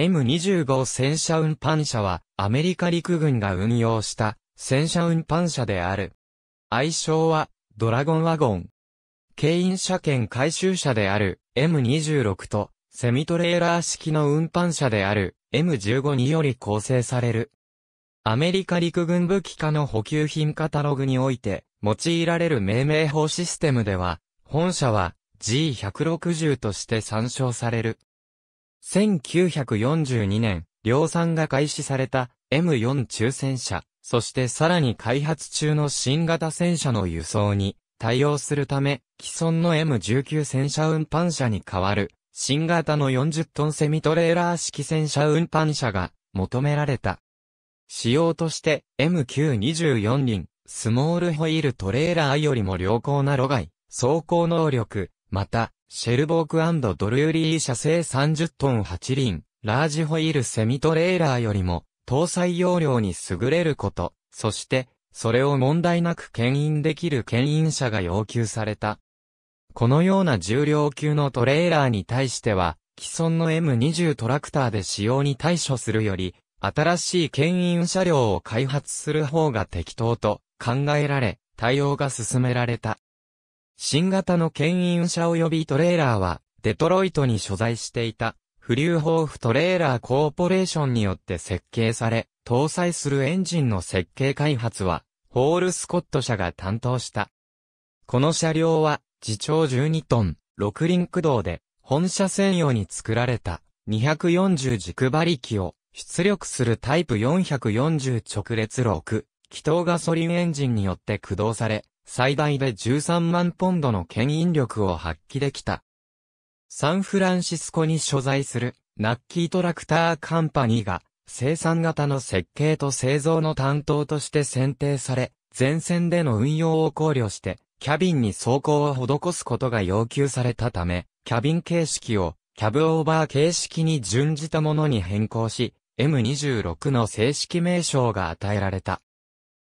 M25 戦車運搬車はアメリカ陸軍が運用した戦車運搬車である。愛称はドラゴンワゴン。牽引車兼回収車である M26 とセミトレーラー式の運搬車である M15 により構成される。アメリカ陸軍武器課の補給品カタログにおいて用いられる命名法システムでは本車は G160 として参照される。1942年、量産が開始された M4 中戦車、そしてさらに開発中の新型戦車の輸送に対応するため、既存の M19 戦車運搬車に代わる、新型の40トンセミトレーラー式戦車運搬車が求められた。仕様として MQ24 輪、スモールホイールトレーラーよりも良好な路外、走行能力、また、シェルボーク&ドルーリー社製30トン8輪、ラージホイールセミトレーラーよりも、搭載容量に優れること、そして、それを問題なく牽引できる牽引車が要求された。このような重量級のトレーラーに対しては、既存の M20 トラクターで使用に対処するより、新しい牽引車両を開発する方が適当と考えられ、対応が進められた。新型の牽引車及びトレーラーは、デトロイトに所在していた、フリューホーフトレーラーコーポレーションによって設計され、搭載するエンジンの設計開発は、ホール・スコット社が担当した。この車両は、自重12トン、6輪駆動で、本社専用に作られた、240軸馬力を、出力するタイプ440直列6、気筒ガソリンエンジンによって駆動され、最大で13万ポンドの牽引力を発揮できた。サンフランシスコに所在するナッキートラクターカンパニーが生産型の設計と製造の担当として選定され、前線での運用を考慮してキャビンに装甲を施すことが要求されたため、キャビン形式をキャブオーバー形式に準じたものに変更し、M26 の正式名称が与えられた。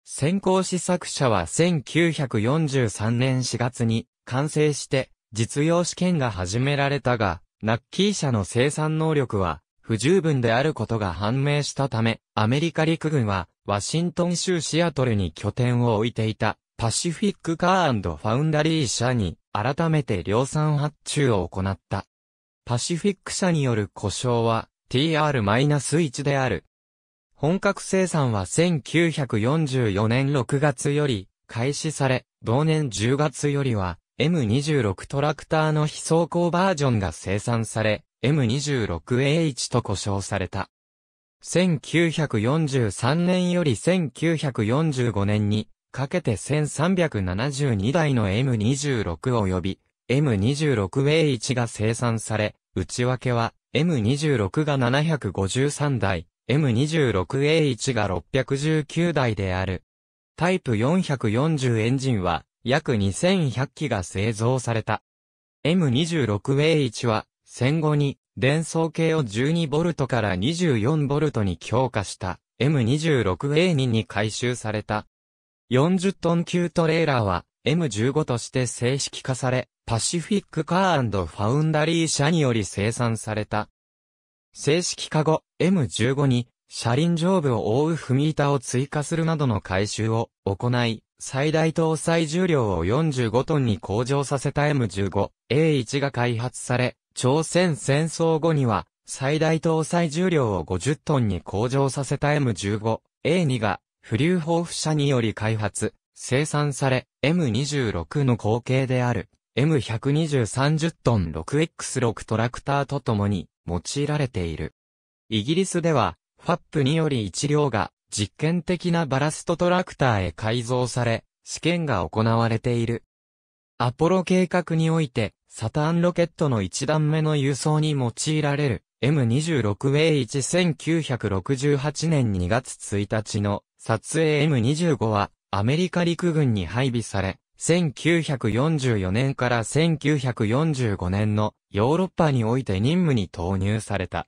先行試作車は1943年4月に完成して実用試験が始められたが、ナッキー社の生産能力は不十分であることが判明したため、アメリカ陸軍はワシントン州シアトルに拠点を置いていたパシフィックカー&ファウンダリー社に改めて量産発注を行った。パシフィック社による呼称は TR-1 である。本格生産は1944年6月より開始され、同年10月よりは M26 トラクターの非走行バージョンが生産され、M26A1 と呼称された。1943年より1945年にかけて1372台の M26 及び M26A1 が生産され、内訳は M26 が753台。M26A1 が619台である。タイプ440エンジンは約2100機が製造された。M26A1 は戦後に伝送系を 12V から 24V に強化した M26A2 に改修された。40トン級トレーラーは M15 として正式化され、パシフィックカー&ファウンダリー社により生産された。正式化後、M15 に車輪上部を覆う踏板を追加するなどの改修を行い、最大搭載重量を45トンに向上させた M15A1 が開発され、朝鮮戦争後には最大搭載重量を50トンに向上させた M15A2 がフリューホーフ社により開発、生産され、M26 の後継である M120 30トン 6X6 トラクターと共に、用いられている。イギリスでは、ファップにより1両が実験的なバラストトラクターへ改造され、試験が行われている。アポロ計画において、サターンロケットの1段目の輸送に用いられる M26A1 1968年2月1日の撮影 M25 はアメリカ陸軍に配備され、1944年から1945年のヨーロッパにおいて任務に投入された。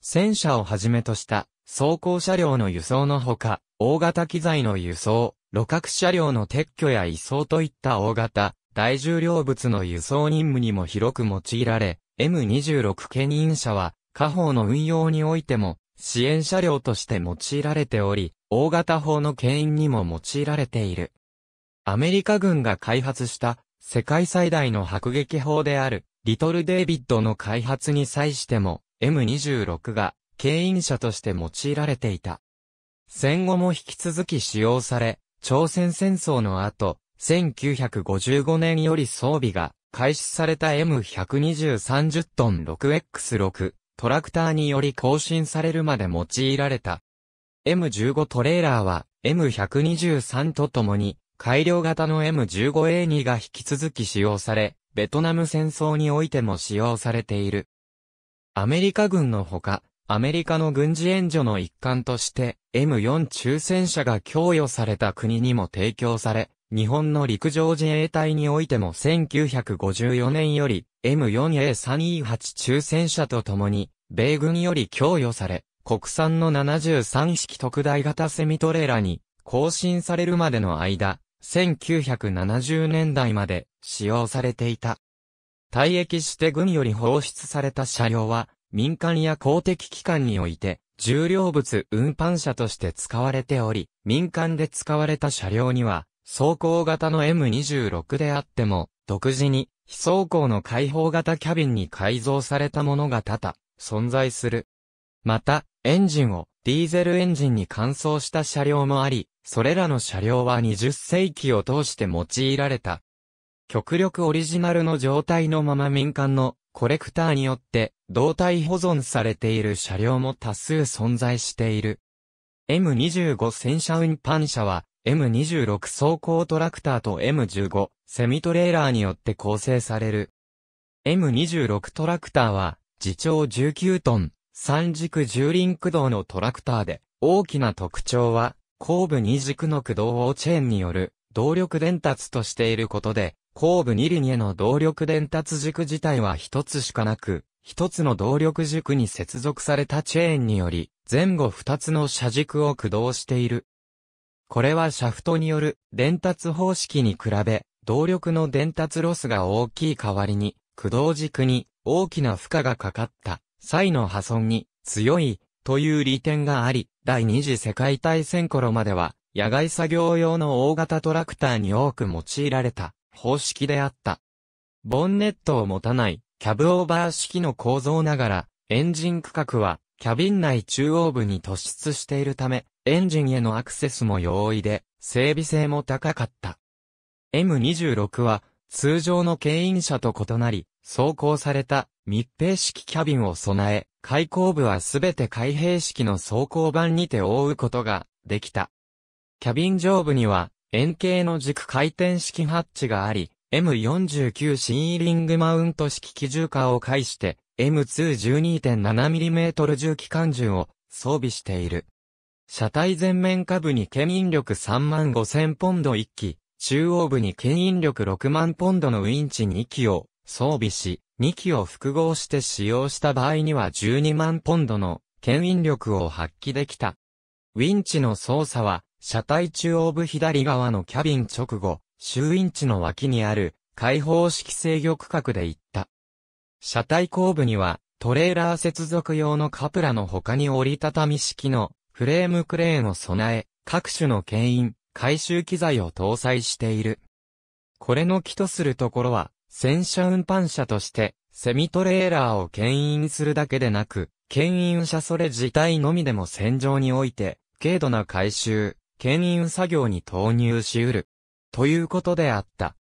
戦車をはじめとした装甲車両の輸送のほか、大型機材の輸送、旅客車両の撤去や移送といった大型、大重量物の輸送任務にも広く用いられ、M26 牽引車は火砲の運用においても支援車両として用いられており、大型砲の牽引にも用いられている。アメリカ軍が開発した世界最大の迫撃砲であるリトル・デイビッドの開発に際しても M26 が牽引車として用いられていた。戦後も引き続き使用され、朝鮮戦争の後、1955年より装備が開始された M123 トン 6X6 トラクターにより更新されるまで用いられた。M15 トレーラーは M123 とともに改良型の M15A2 が引き続き使用され、ベトナム戦争においても使用されている。アメリカ軍のほか、アメリカの軍事援助の一環として M4 中戦車が供与された国にも提供され、日本の陸上自衛隊においても1954年より M4A3E8 中戦車とともに米軍より供与され、国産の73式特大型セミトレーラに更新されるまでの間、1970年代まで使用されていた。退役して軍より放出された車両は、民間や公的機関において重量物運搬車として使われており、民間で使われた車両には装甲型の M26 であっても、独自に非装甲の開放型キャビンに改造されたものが多々存在する。また、エンジンをディーゼルエンジンに換装した車両もあり、それらの車両は20世紀を通して用いられた。極力オリジナルの状態のまま民間のコレクターによって動態保存されている車両も多数存在している。M25 戦車運搬車は M26 装甲トラクターと M15 セミトレーラーによって構成される。M26 トラクターは自重19トン、3軸10輪駆動のトラクターで、大きな特徴は後部2軸の駆動をチェーンによる動力伝達としていることで、後部2輪への動力伝達軸自体は1つしかなく、1つの動力軸に接続されたチェーンにより、前後2つの車軸を駆動している。これはシャフトによる伝達方式に比べ、動力の伝達ロスが大きい代わりに、駆動軸に大きな負荷がかかった際の破損に強いという利点があり、第二次世界大戦頃までは、野外作業用の大型トラクターに多く用いられた方式であった。ボンネットを持たないキャブオーバー式の構造ながら、エンジン区画はキャビン内中央部に突出しているため、エンジンへのアクセスも容易で、整備性も高かった。M26 は通常の牽引車と異なり、装甲された密閉式キャビンを備え、開口部はすべて開閉式の装甲板にて覆うことができた。キャビン上部には、円形の軸回転式ハッチがあり、M49 シーリングマウント式機銃火を介して、M2 12.7mm 重機関銃を装備している。車体前面下部に牽引力35,000ポンド1機、中央部に牽引力60,000ポンドのウインチ2機を装備し、2機を複合して使用した場合には12万ポンドの牽引力を発揮できた。ウインチの操作は、車体中央部左側のキャビン直後、主ウインチの脇にある開放式制御区画でいった。車体後部にはトレーラー接続用のカプラの他に折りたたみ式のフレームクレーンを備え、各種の牽引、回収機材を搭載している。これの起とするところは、戦車運搬車としてセミトレーラーを牽引するだけでなく、牽引車それ自体のみでも戦場において、軽度な回収。牽引作業に投入し得る。ということであった。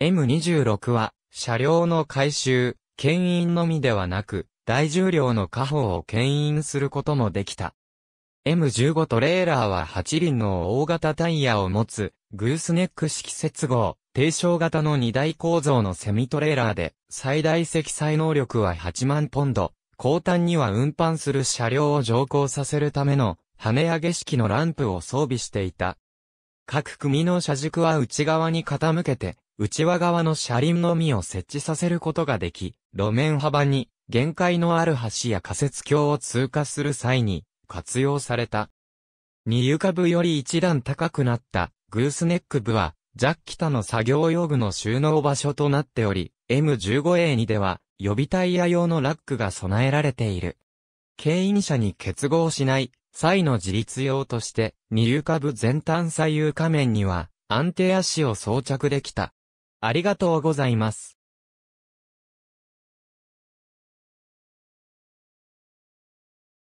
M26 は、車両の回収、牽引のみではなく、大重量の火砲を牽引することもできた。M15 トレーラーは8輪の大型タイヤを持つ、グースネック式接合、低床型の2台構造のセミトレーラーで、最大積載能力は8万ポンド、後端には運搬する車両を乗降させるための、跳ね上げ式のランプを装備していた。各組の車軸は内側に傾けて、内輪側の車輪のみを設置させることができ、路面幅に限界のある橋や仮設橋を通過する際に活用された。二床部より一段高くなったグースネック部は、ジャッキ他の作業用具の収納場所となっており、M15A2 では予備タイヤ用のラックが備えられている。牽引車に結合しない際の自立用として、二遊下部前端左右下面には安定足を装着できた。ありがとうございます。